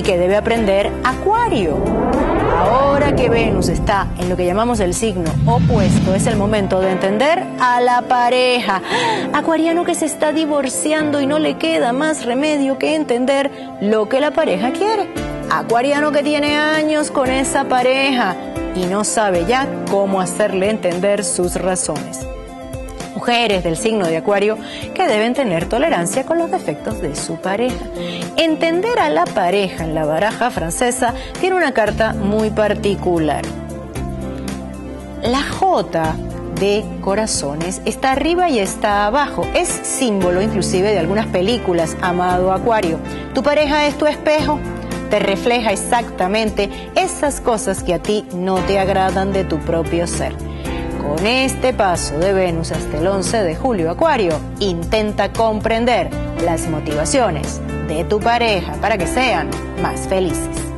y que debe aprender Acuario. Ahora que Venus está en lo que llamamos el signo opuesto, es el momento de entender a la pareja. Acuariano que se está divorciando y no le queda más remedio que entender lo que la pareja quiere. Acuariano que tiene años con esa pareja y no sabe ya cómo hacerle entender sus razones. Mujeres del signo de Acuario que deben tener tolerancia con los defectos de su pareja. Entender a la pareja en la baraja francesa tiene una carta muy particular. La J de corazones está arriba y está abajo. Es símbolo inclusive de algunas películas, amado Acuario. Tu pareja es tu espejo. Te refleja exactamente esas cosas que a ti no te agradan de tu propio ser. Con este paso de Venus hasta el 11 de julio, Acuario, intenta comprender las motivaciones de tu pareja para que sean más felices.